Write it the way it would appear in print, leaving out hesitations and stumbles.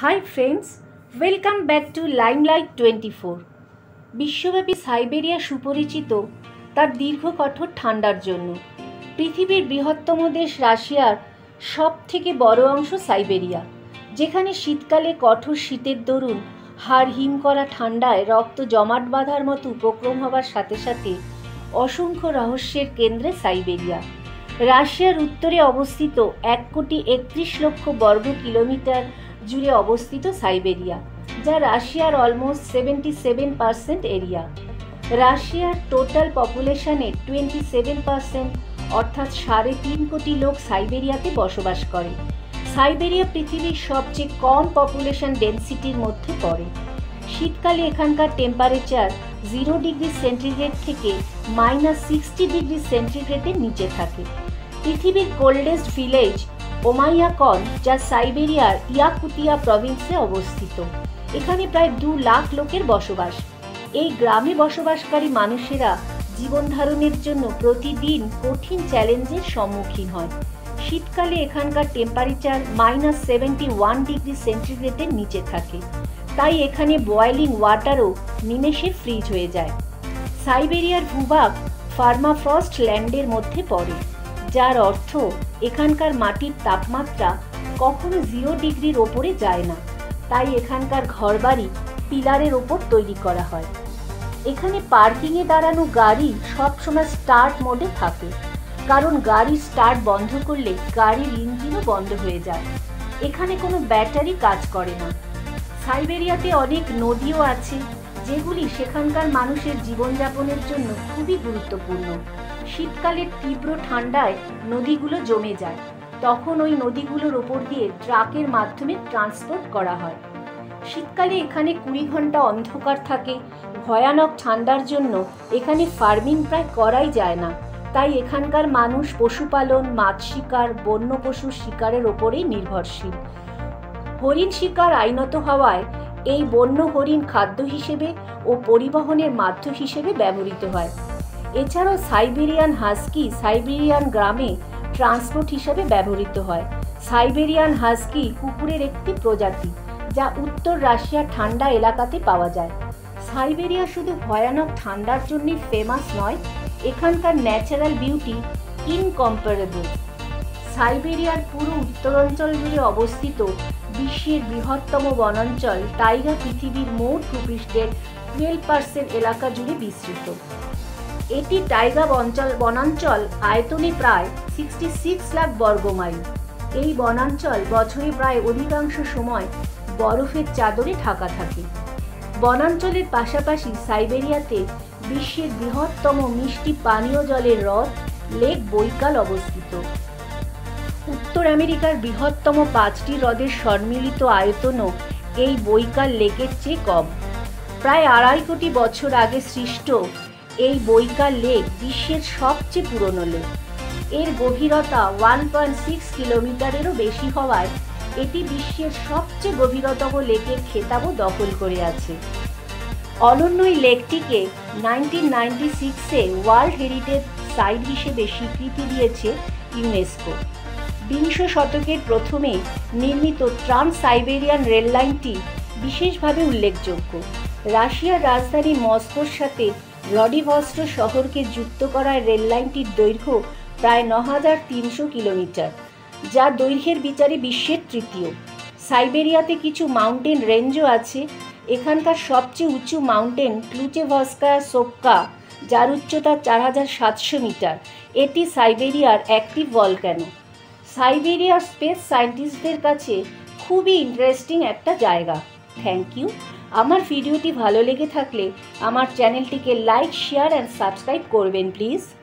High friends, welcome back to lime light 24। বিশ্বব্যাপী Siberia সুপরিচিত তার দীর্ঘ কঠোর ঠান্ডার জন্য। পৃথিবীর বৃহত্তম দেশ রাশিয়ার সব থেকে বড় অংশ সাইবেরিয়া, যেখানে শীতকালে কঠোর শীতের দরুন হাড় হিম করা ঠান্ডায় রক্ত জমাট বাঁধার মতো উপক্রম হবার সাথে সাথে অসংখ্য রহস্যের কেন্দ্রে সাইবেরিয়া। রাশিয়ার উত্তরে অবস্থিত 1,31,00,000 বর্গ কিলোমিটার জুড়ে অবস্থিত সাইবেরিয়া, যা রাশিয়ার অলমোস্ট 77% এরিয়া। রাশিয়ার টোটাল পপুলেশনের 27% অর্থাৎ 3.5 কোটি লোক সাইবেরিয়াতে বসবাস করে। সাইবেরিয়া পৃথিবীর সবচেয়ে কম পপুলেশন ডেন্সিটির মধ্যে পড়ে। শীতকালে এখানকার টেম্পারেচার 0 ডিগ্রি সেন্টিগ্রেড থেকে -60 ডিগ্রি সেন্টিগ্রেডের নিচে থাকে। পৃথিবীর কোল্ডেস্ট ভিলেজ ওমাইয়াকন, যা সাইবেরিয়ার ইয়াকুতিয়া প্রভিন্সে অবস্থিত। এখানে প্রায় 2 লাখ লোকের বসবাস। এই গ্রামে বসবাসকারী মানুষেরা জীবন ধারণের জন্য প্রতিদিন কঠিন চ্যালেঞ্জের সম্মুখীন হয়। শীতকালে এখানকার টেম্পারেচার -71 ডিগ্রি সেন্টিগ্রেডের নিচে থাকে, তাই এখানে বয়েলিং ওয়াটারও নিমেষে ফ্রিজ হয়ে যায়। সাইবেরিয়ার ভূভাগ পারমাফ্রস্ট ল্যান্ডের মধ্যে পড়ে, যার অর্থ এখানকার মাটির তাপমাত্রা কখনো 0 ডিগ্রির ওপরে যায় না, তাই এখানকার ঘরবাড়ি পিলারের ওপর তৈরি করা হয়। এখানে পার্কিংয়ে দাঁড়ানো গাড়ি সবসময় স্টার্ট মোডে থাকে, কারণ গাড়ির স্টার্ট বন্ধ করলে গাড়ির ইঞ্জিনও বন্ধ হয়ে যায়। এখানে কোনো ব্যাটারি কাজ করে না। সাইবেরিয়াতে অনেক নদীও আছে, যেগুলি সেখানকার মানুষের জীবনযাপনের জন্য খুবই গুরুত্বপূর্ণ। শীতকালের তীব্র ঠান্ডায় নদীগুলো জমে যায়, তখন ওই নদীগুলোর ওপর দিয়ে ট্রাকের মাধ্যমে ট্রান্সপোর্ট করা হয়। শীতকালে এখানে 20 ঘন্টা অন্ধকার থাকে। ভয়ানক ঠান্ডার জন্য এখানে ফার্মিং প্রায় করাই যায় না, তাই এখানকার মানুষ পশুপালন, মাছ শিকার, বন্য পশুর শিকারের ওপরেই নির্ভরশীল। হরিণ শিকার আইনত হওয়ায় এই বন্য হরিণ খাদ্য হিসেবে ও পরিবহনের মাধ্যম হিসেবে ব্যবহৃত হয়। এছাড়াও সাইবেরিয়ান হাস্কি সাইবেরিয়ান গ্রামে ট্রান্সপোর্ট হিসাবে ব্যবহৃত হয়। সাইবেরিয়ান হাস্কি কুকুরের একটি প্রজাতি, যা উত্তর রাশিয়ার ঠান্ডা এলাকাতে পাওয়া যায়। সাইবেরিয়া শুধু ভয়ানক ঠান্ডার জন্যই ফেমাস নয়, এখানকার ন্যাচারাল বিউটি ইনকম্পারেবল। সাইবেরিয়ার পুরো উত্তরাঞ্চল জুড়ে অবস্থিত বিশ্বের বৃহত্তম বনাঞ্চল টাইগা পৃথিবীর মোট ভূপৃষ্ঠের 12% এলাকা জুড়ে বিস্তৃত। এটি টাইগা বনাঞ্চল আয়তনে প্রায় 66 লাখ বর্গ মাইল। এই বনাঞ্চল বছরে প্রায় অধিকাংশ সময় বরফের চাদরে ঢাকা থাকে। বনাঞ্চলের পাশাপাশি সাইবেরিয়াতে বিশ্বের বৃহত্তম মিষ্টি পানীয় জলের হ্রদ লেক বৈকাল অবস্থিত। উত্তর আমেরিকার বৃহত্তম 5টি হ্রদের সম্মিলিত আয়তনও এই বৈকাল লেকের চেয়ে কম। প্রায় 2.5 কোটি বছর আগে সৃষ্ট এই বৈকাল লেক বিশ্বের সবচেয়ে পুরনো লেক। এর গভীরতা 1.6 কিলোমিটারেরও বেশি হওয়ায় এটি বিশ্বের সবচেয়ে গভীরতম লেকের খেতাবও দখল করে আছে। অনন্য এই লেকটিকে 1996-এ ওয়ার্ল্ড হেরিটেজ সাইট হিসেবে স্বীকৃতি দিয়েছে ইউনেস্কো। 20 শতকের প্রথমে নির্মিত ট্রান্স সাইবেরিয়ান রেল লাইনটি বিশেষভাবে উল্লেখযোগ্য। রাশিয়ার রাজধানী মস্কোর সাথে ভ্লাদিভস্টক শহরকে যুক্ত করায় রেল লাইনটির দৈর্ঘ্য প্রায় 9300 কিলোমিটার, যা দৈর্ঘ্যের বিচারে বিশ্বের তৃতীয়। সাইবেরিয়াতে কিছু মাউন্টেন রেঞ্জও আছে। এখানকার সবচেয়ে উঁচু মাউন্টেন ক্লুচেভস্কায়া সোপকা, যার উচ্চতা 4700 মিটার। এটি সাইবেরিয়ার অ্যাক্টিভ ভলক্যানো। সাইবেরিয়ার স্পেস সায়েন্টিস্টদের কাছে খুবই ইন্টারেস্টিং একটা জায়গা। Thank you. আমার ভিডিওটি ভালো লেগে থাকলে আমার চ্যানেলটিকে লাইক, শেয়ার অ্যান্ড সাবস্ক্রাইব করবেন প্লিজ।